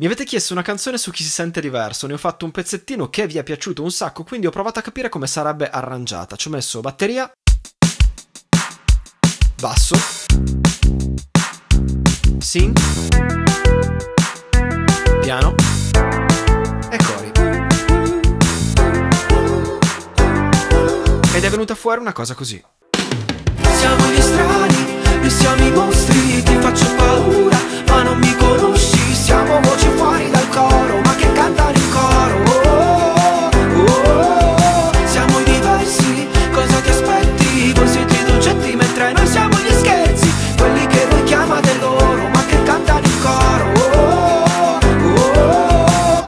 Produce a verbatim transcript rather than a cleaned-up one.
Mi avete chiesto una canzone su chi si sente diverso, ne ho fatto un pezzettino che vi è piaciuto un sacco, quindi ho provato a capire come sarebbe arrangiata. Ci ho messo batteria, basso, synth, piano e cori. Ed è venuta fuori una cosa così. Siamo gli strani, noi siamo i mostri, ti faccio paura, ma non mi conosci, siamo voci fuori dal coro, ma che cantano in coro.